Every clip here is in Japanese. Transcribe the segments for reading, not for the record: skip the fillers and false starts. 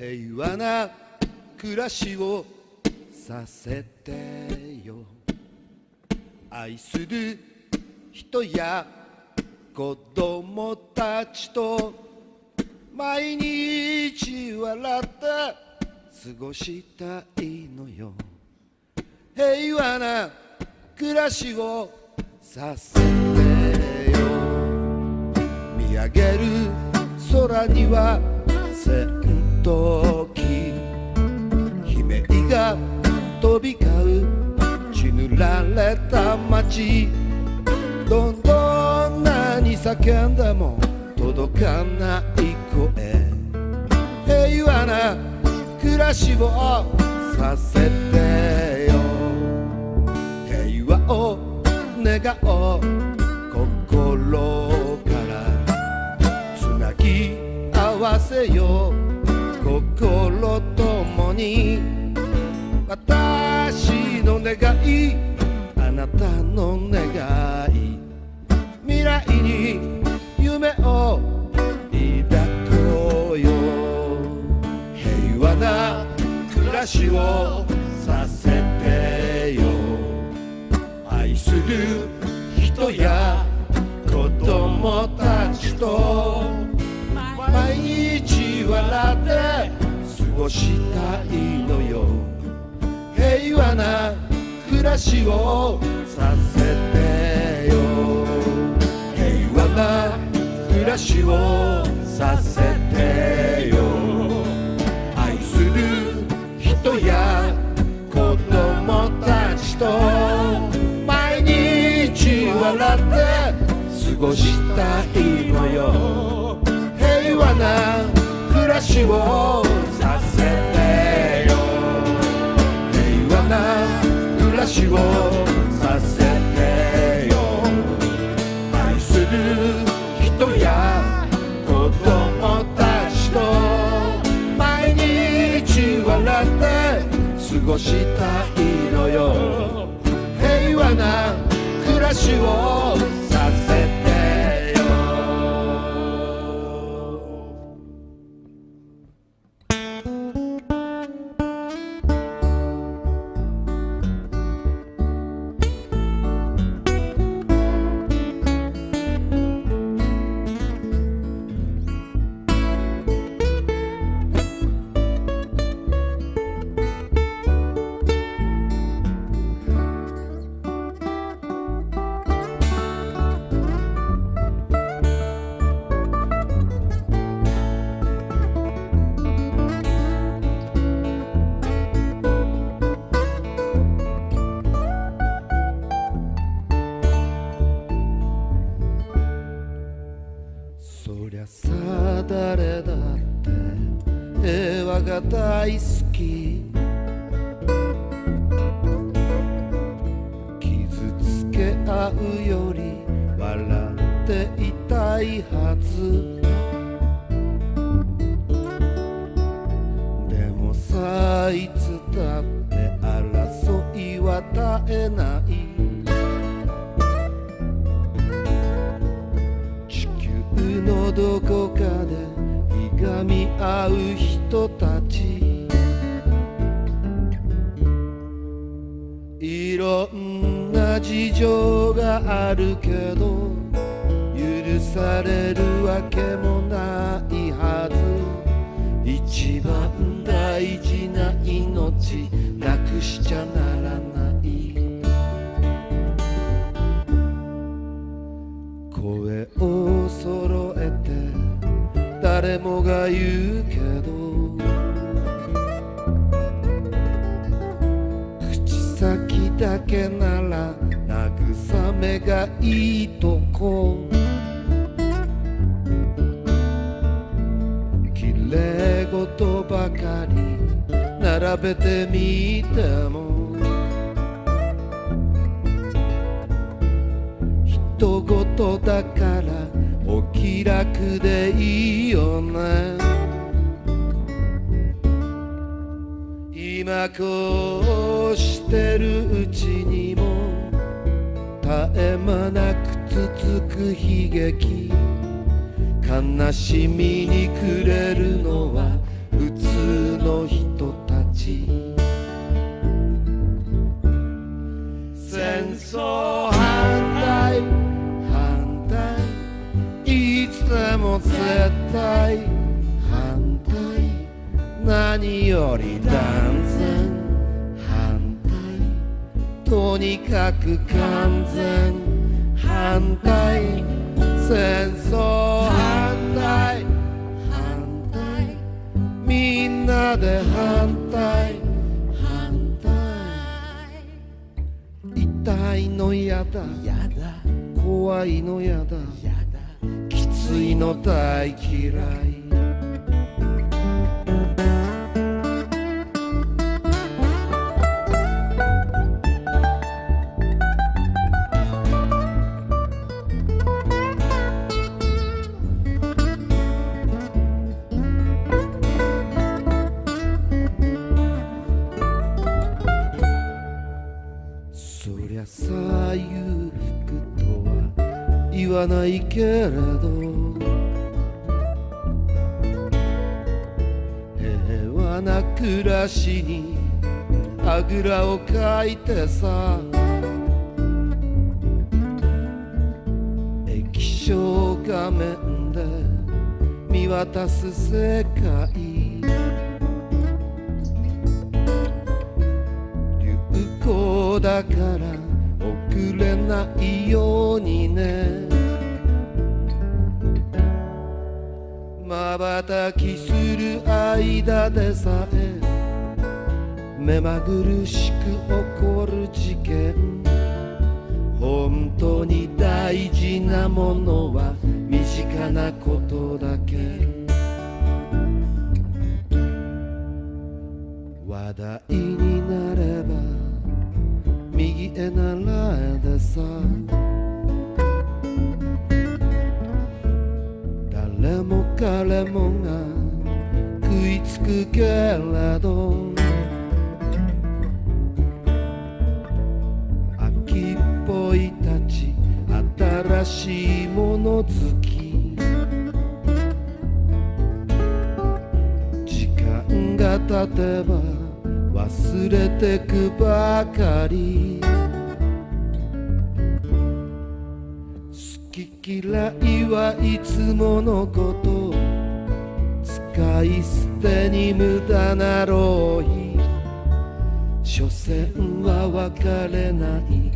平和な暮らしをさせてよ。愛する人や子供たちと毎日笑って過ごしたいのよ。平和な暮らしをさせてよ。見上げる空には戦闘機、悲鳴が飛び交う血塗られた街。どんどん何叫んでも届かない声。平和な暮らしをさせてよ。平和を願おう心から、つなぎ合わせよう心ともに。私の願い、あなたの願い、未来に夢を抱こうよ。平和な暮らしをさせてよ。愛する人や子供たちと毎日笑って過ごしたいのよ。平和な暮らしをさせてよ。平和な暮らしをさせてよ。愛する人や子供たちと毎日笑って過ごしたいのよ。平和な暮らしをさせてよ。平和な暮らしをさせてよ。愛する人や子供たちと毎日笑って過ごしたいのよ。平和な暮らしをさせてよ。大好き、傷つけ合うより笑っていたいはず。でもさ、いつだって争いは絶えない。地球のどこかでいがみ合う人たち、いろんな事情があるけど許されるわけもないはず。一番大事な命なくしちゃならない。声を揃えて誰もが言うけど、口先だけなら慰めがいいとこ。きれい事ばかり並べてみても、人ごとだからお気楽でいいよね。今こうしてるうちにも絶え間なく続く悲劇。悲しみに暮れるのは普通。も絶対反対、何より断然反対、とにかく完全反対、戦争反対反対、みんなで反対反対、痛いのやだ、怖いのやだ、きついの大嫌い、言わないけれど平和な暮らしにあぐらをかいてさ、液晶画面で見渡す世界、流行だから遅れないようにね、まばたきする間でさえ目まぐるしく起こる事件、本当に大事なものは身近なことだけ、話題になれば右へ習えでさ、誰も彼もが食いつくけれど、秋っぽいたち新しいもの好き、時間が経てば忘れてくばかり、嫌いはいつものこと、使い捨てに無駄な浪費、所詮は別れない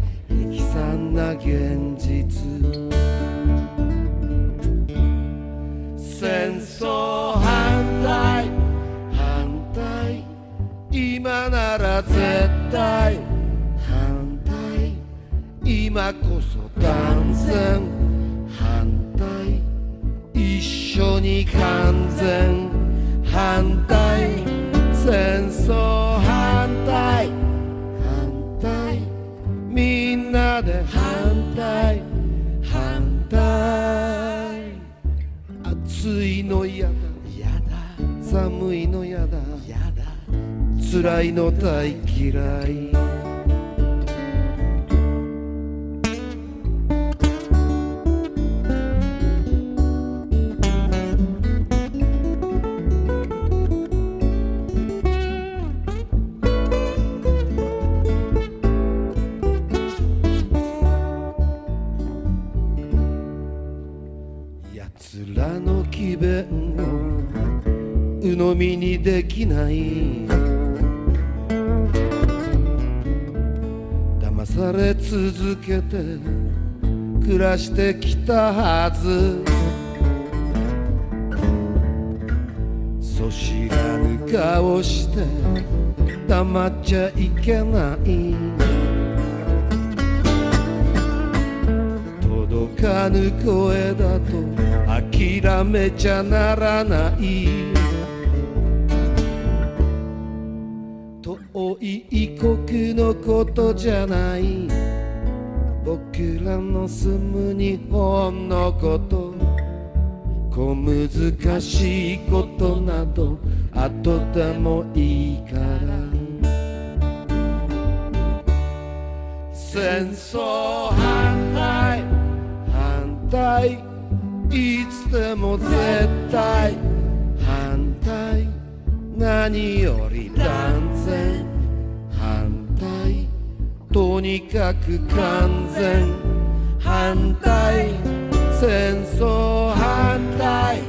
悲惨な現実、戦争反対反対、今なら絶対反対、今こそ断然一緒に完全反対、戦争反対反対、みんなで反対反対、暑いのやだ、寒いのやだ、辛いの大嫌い、奴らの詭弁を鵜呑みにできない、騙され続けて暮らしてきたはず、そ知らぬ顔して黙っちゃいけない、届かぬ声だと諦めちゃならない、遠い異国のことじゃない、僕らの住む日本のこと、小難しいことなど後でもいいから、戦争反対反対、いつでも絶対反対、何より断然反対、とにかく完全反対、戦争反対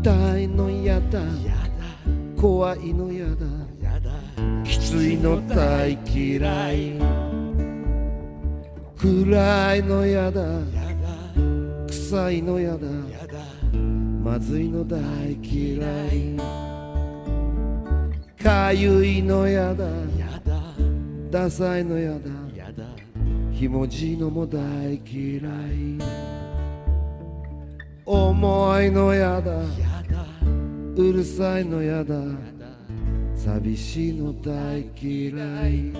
痛いのやだ、怖いのやだ、きついの大嫌い、暗いのやだ、臭いのやだ、まずいの大嫌い、かゆいのやだ、ダサいのやだ、ひもじいのも大嫌い、重いのやだ、うるさいのやだ、寂しいの大嫌い、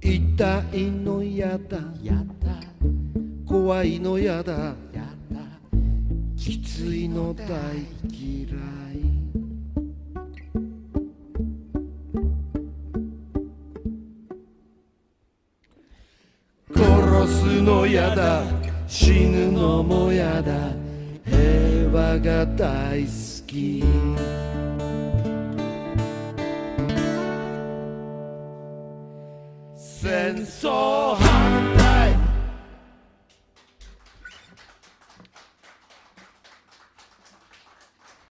痛いのやだ、怖いのやだ、きついの大嫌い。殺すのやだ、死ぬのもやだ、平和が大好き。戦争反対